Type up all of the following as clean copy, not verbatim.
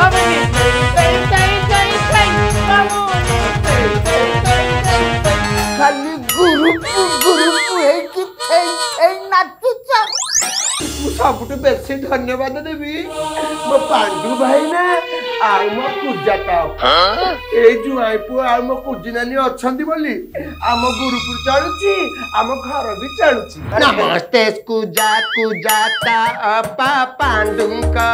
खाली सबुठ बेसी धन्यवाद देवी मो पांडू भाई ना आउ मो पूजाता ए जुआई पु आउ मो कुजिनानी अछंती बोली आम गुरुपुर चलुची आम घर भी चलुची। नमस्ते कुजा कुजाता अपा पांडुंका।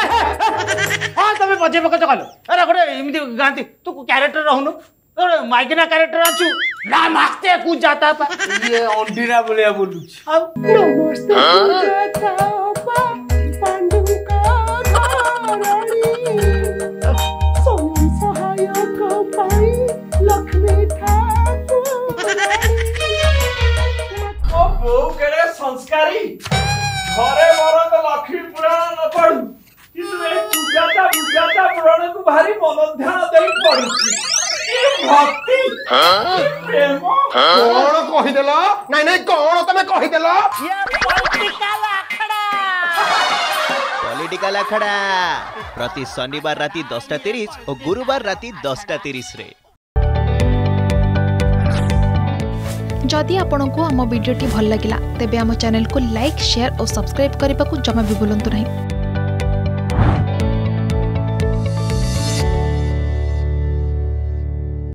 हां तमे मजे मको तो कहलो अरे गोटे इमिति गांती तू कैरेक्टर रहनु अरे माइकना कैरेक्टर आछु। नमस्ते कुजाता पा ये ओंडीरा बोलिया बोलुची। नमस्ते कुजाता पा पांडु का रानी सोनी सहाय का पाई लक्ष्मी ठाकुर ओ बो करे संस्कारी घरे मरण लक्ष्मी पुराण न पढू किसने कुजाता कुजाता पुराण को भारी मनोध्यान देई पढू भक्ति प्रेम कौन कहि देला नहीं नहीं कौन तमे कहि देला ये पॉलिटिकल आखड़ा। पॉलिटिकल आखड़ा प्रति शनिवार राति 10:30 और गुरुवार राति 10:30 रे। जदि आपण को हम वीडियो टी भल लागिला तेबे हम चैनल को लाइक शेयर और सब्सक्राइब करबा को जमा भी भूलंतु नहीं।